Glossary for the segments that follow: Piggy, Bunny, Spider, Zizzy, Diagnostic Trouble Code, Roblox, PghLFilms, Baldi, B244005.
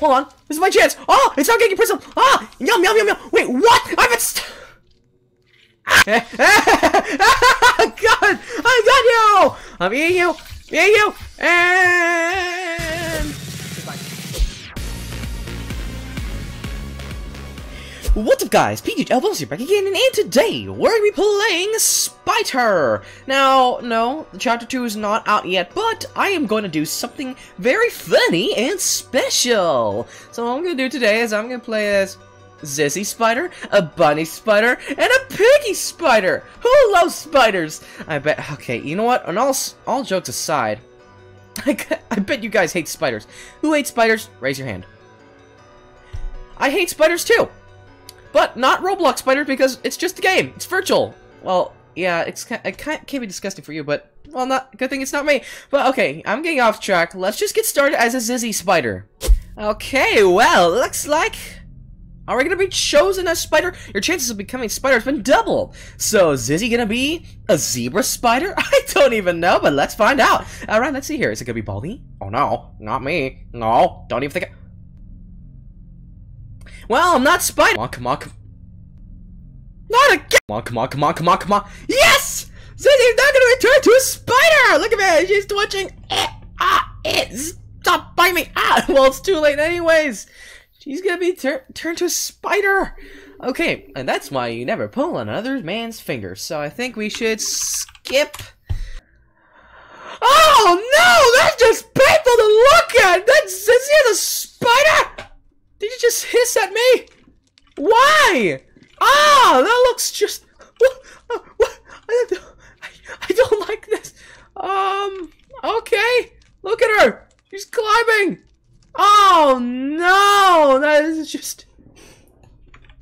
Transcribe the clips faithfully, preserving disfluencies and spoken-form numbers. Hold on. This is my chance. Oh, it's not getting personal. Ah, yum, yum, yum, yum. Wait, what? I've been st God, I got you. I'm eating you. Eating you. And goodbye. What's up, guys? PghLFilms here back again, and today we're gonna be playing Spider. Now, no, chapter two is not out yet, but I am going to do something very funny and special. So what I'm gonna do today is I'm gonna play as Zizzy Spider, a Bunny Spider, and a Piggy Spider! Who loves spiders? I bet- okay, you know what? And all, all jokes aside, I, I bet you guys hate spiders. Who hates spiders? Raise your hand. I hate spiders too! But not Roblox Spider, because it's just a game! It's virtual! Well, yeah, it's it can't be disgusting for you, but, well, not good thing it's not me. But okay, I'm getting off track. Let's just get started as a Zizzy Spider. Okay, well, looks like... Are we gonna be chosen as Spider? Your chances of becoming Spider has been doubled. So is Zizzy gonna be a zebra spider? I don't even know, but let's find out. All right, let's see here. Is it gonna be Baldy? Oh no, not me. No, don't even think. I well, I'm not Spider. Come on, come on, come. Not again. Come on, come on, come on, come on, come on. Yes, Zizzy's not gonna return to a Spider. Look at me, she's twitching. Ah, it's stop biting me. Ah, well, it's too late anyways. She's gonna be tur turned to a spider! Okay, and that's why you never pull on another man's finger, so I think we should skip. Oh no! That's just painful to look at! That's, that's yeah, the spider! Did you just hiss at me? Why? Oh, that looks just... What? What? I don't, I, I don't like this. Um, okay. Look at her! She's climbing! Oh no! That is just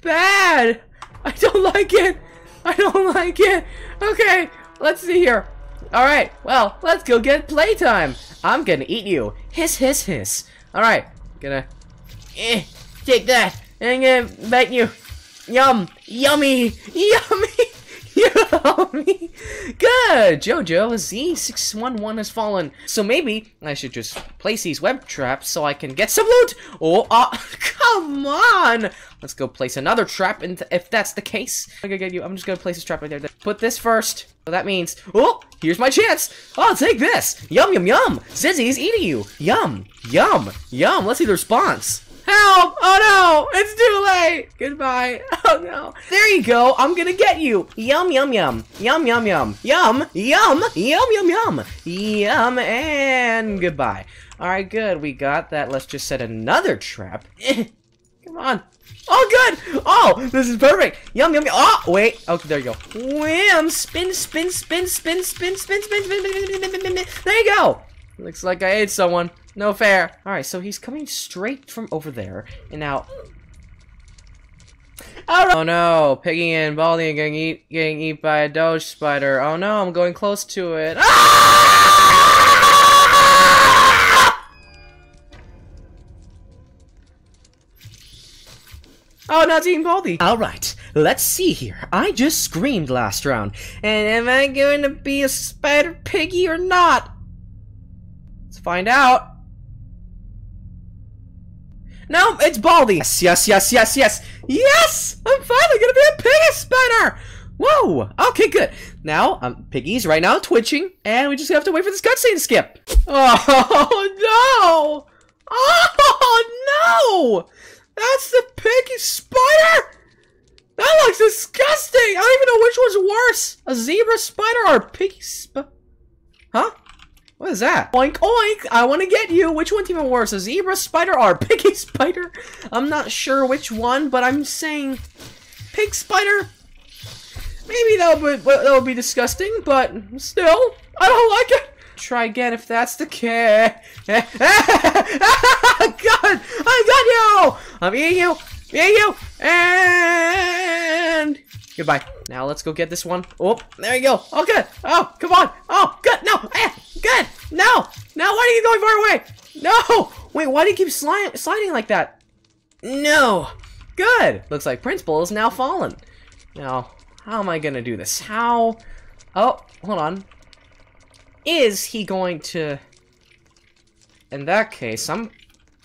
bad! I don't like it! I don't like it! Okay, let's see here. Alright, well, let's go get playtime! I'm gonna eat you! Hiss, hiss, hiss! Alright, gonna eh, take that! And I'm gonna bite you! Yum! Yummy! Yummy! Yummy! Good! JoJo, Z six one one has fallen. So maybe I should just place these web traps so I can get some loot! Oh, uh, come on! Let's go place another trap, and th if that's the case. I'm gonna get you. I'm just gonna place this trap right there. Put this first. So that means, oh, here's my chance! I'll take this! Yum, yum, yum! Zizzy's eating you! Yum, yum, yum! Let's see the response. Help! Oh no! It's too late! Goodbye. Oh no. There you go. I'm gonna get you. Yum, yum, yum. Yum, yum, yum. Yum, yum, yum, yum, yum. Yum, and goodbye. Alright, good. We got that. Let's just set another trap. Come on. Oh, good! Oh, this is perfect. Yum, yum, yum. Oh, wait. Okay, there you go. Wham! Spin, spin, spin, spin, spin, spin, spin, spin, spin, spin, spin, spin. There you go. Looks like I ate someone. No fair. Alright, so he's coming straight from over there. And now... Oh no, Piggy and Baldy are getting eat, getting eat by a Doge Spider. Oh no, I'm going close to it. Oh, now it's eating Baldy. Alright, let's see here. I just screamed last round. And am I going to be a Spider Piggy or not? Find out. No, it's Baldy. Yes, yes, yes, yes, yes. Yes! I'm finally gonna be a Piggy Spider! Whoa! Okay, good. Now, um, Piggy's right now twitching, and we just have to wait for this cutscene to skip. Oh, no! Oh, no! That's the Piggy Spider? That looks disgusting! I don't even know which one's worse. A zebra spider or a Piggy Spider? Huh? What is that? Oink, oink! I want to get you! Which one's even worse, a zebra spider or a piggy spider? I'm not sure which one, but I'm saying... Pig spider? Maybe that would, that would be disgusting, but still, I don't like it! Try again if that's the case. God! I got you! I'm eating you! Eating you! And... Goodbye. Now let's go get this one. Oh, there you go. Oh, good. Oh, come on. Oh, good. No. Eh, good. No. No, why are you going far away? No. Wait, why do you keep sliding, sliding like that? No. Good. Looks like Principal is now fallen. Now, how am I going to do this? How? Oh, hold on. Is he going to... In that case, I'm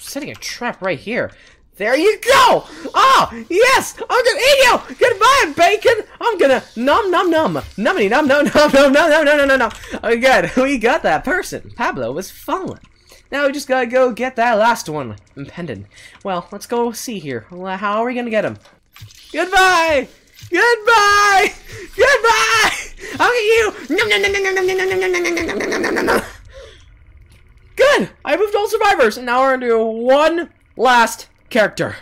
setting a trap right here. There you go! Oh, yes! I'm gonna eat you! Goodbye, bacon! I'm gonna nom nom nom! Nummity nom nom nom nom nom nom nom nom nom nom! Oh good, we got that person! Pablo was fallen. Now we just gotta go get that last one impended. Well, let's go see here. How are we gonna get him? Goodbye! Goodbye! Goodbye! I'll get you! Nom nom nom nom nom nom nom nom nom nom nom nom nom nom nom. Good! I moved all survivors, and now we're gonna do one last character.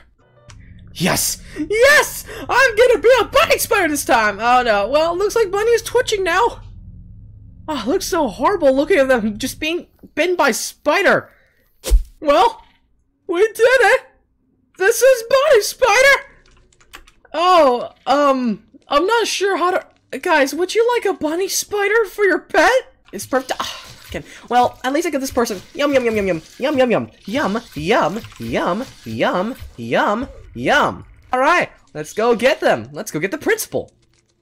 Yes! Yes! I'm gonna be a bunny spider this time! Oh no, well, looks like Bunny is twitching now. Oh, it looks so horrible looking at them just being bitten by Spider. Well, we did it! This is Bunny Spider! Oh, um, I'm not sure how to... Guys, would you like a bunny spider for your pet? It's perfect. Oh, okay. Well, at least I get this person. Yum, yum, yum, yum, yum, yum, yum, yum, yum, yum, yum, yum, yum, yum. All right, let's go get them. Let's go get the principal.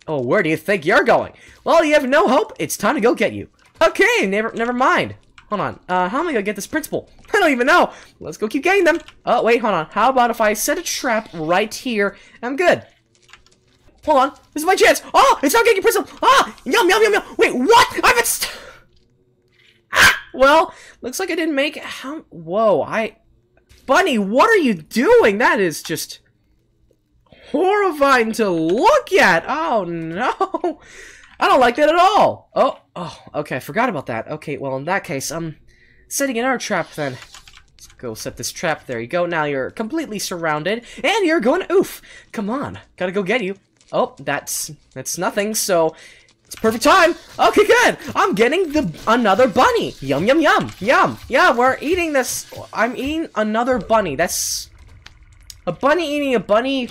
Oh, where do you think you're going? Well, you have no hope. It's time to go get you. Okay, never, never mind. Hold on. Uh, how am I gonna get this principal? I don't even know. Let's go keep getting them. Oh, wait, hold on. How about if I set a trap right here? I'm good. Hold on. This is my chance. Oh, it's not getting principal. Ah, yum, yum, yum, yum. Wait, what? I've been st ah! Well, looks like I didn't make how Whoa, I... Bunny, what are you doing? That is just horrifying to look at. Oh, no. I don't like that at all. Oh, oh, okay, I forgot about that. Okay, well, in that case, I'm setting another trap then. Let's go set this trap. There you go. Now you're completely surrounded, and you're going to oof. Come on, gotta go get you. Oh, that's that's nothing. So it's perfect time. Okay, good. I'm getting the another bunny. Yum yum yum yum. Yeah, we're eating this. I'm eating another bunny. That's a bunny eating a bunny.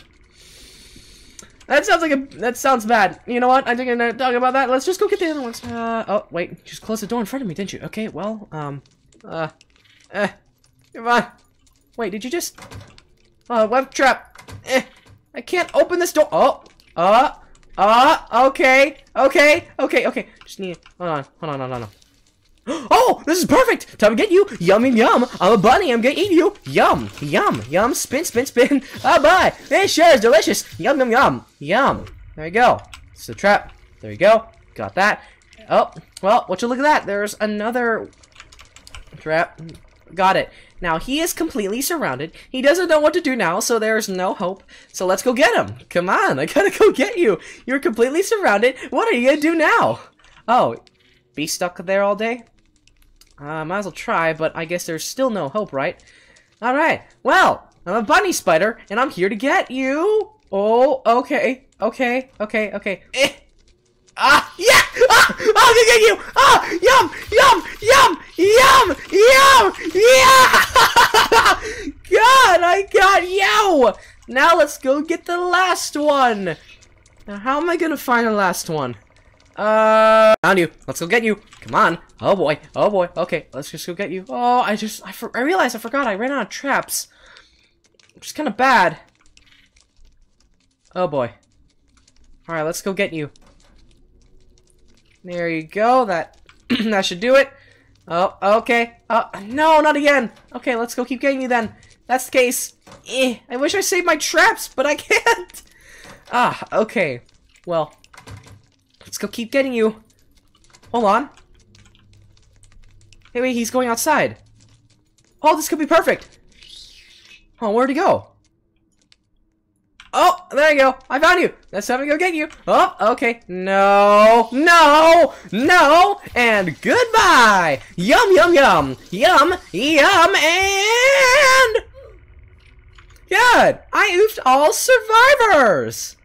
That sounds like a- that sounds bad. You know what? I think I'm not talking about that. Let's just go get the other ones. Uh, oh, wait. You just closed the door in front of me, didn't you? Okay, well, um, uh, eh, come on. Wait, did you just- Uh, web trap. Eh, I can't open this door- Oh, uh, uh, okay, okay, okay, okay. Just need- hold on, hold on, hold on, hold on. Oh, this is perfect! Time to get you! Yum, yum, yum! I'm a bunny, I'm gonna eat you! Yum, yum, yum, spin, spin, spin! Ah, bye! This sure is delicious! Yum, yum, yum! Yum! There you go. It's the trap. There you go. Got that. Oh, well, what you look at that? There's another trap. Got it. Now, he is completely surrounded. He doesn't know what to do now, so there's no hope. So let's go get him! Come on, I gotta go get you! You're completely surrounded. What are you gonna do now? Oh, be stuck there all day? Uh, might as well try, but I guess there's still no hope, right? Alright, well, I'm a bunny spider, and I'm here to get you! Oh, okay, okay, okay, okay. Eh. Ah, yeah! Ah! I'll get you! Ah! Yum! Yum! Yum! Yum! Yum! Yeah! God, I got you! Now let's go get the last one! Now, how am I gonna find the last one? Uh, found you. Let's go get you. Come on. Oh boy. Oh boy. Okay, let's just go get you. Oh, I just, I, for I realized I forgot I ran out of traps. Which is kind of bad. Oh boy. Alright, let's go get you. There you go. That, that should do it. Oh, okay. Oh, no, not again. Okay, let's go keep getting you then. That's the case. Eh, I wish I saved my traps, but I can't. Ah, okay. Well. Let's go keep getting you. Hold on. Hey, wait, he's going outside. Oh, this could be perfect. Oh, where'd he go? Oh, there you go. I found you. That's time to go get you. Oh, okay. No, no, no, and goodbye. Yum, yum, yum, yum, yum, and... Good. I oofed all survivors.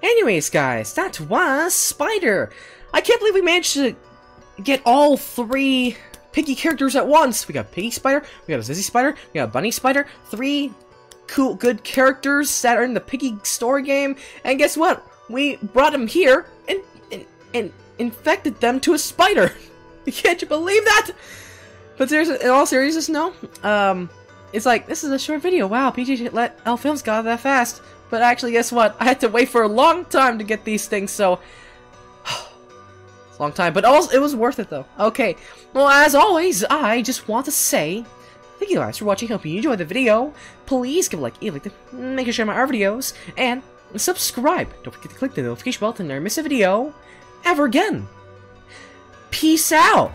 Anyways, guys, that was Spider. I can't believe we managed to get all three Piggy characters at once. We got Piggy Spider, we got a Zizzy Spider, we got a Bunny Spider. Three cool, good characters that are in the Piggy story game. And guess what? We brought them here and, and, and infected them to a spider. Can't you believe that? But seriously, in all seriousness, no. Um, it's like, this is a short video. Wow, PghLFilms got that fast. But actually, guess what? I had to wait for a long time to get these things, so... It's a long time, but also, it was worth it, though. Okay, well, as always, I just want to say Thank you guys for watching. Hope you enjoyed the video. Please give a like if you liked it, make sure to share my other videos, and subscribe. Don't forget to click the notification bell to never miss a video ever again. Peace out.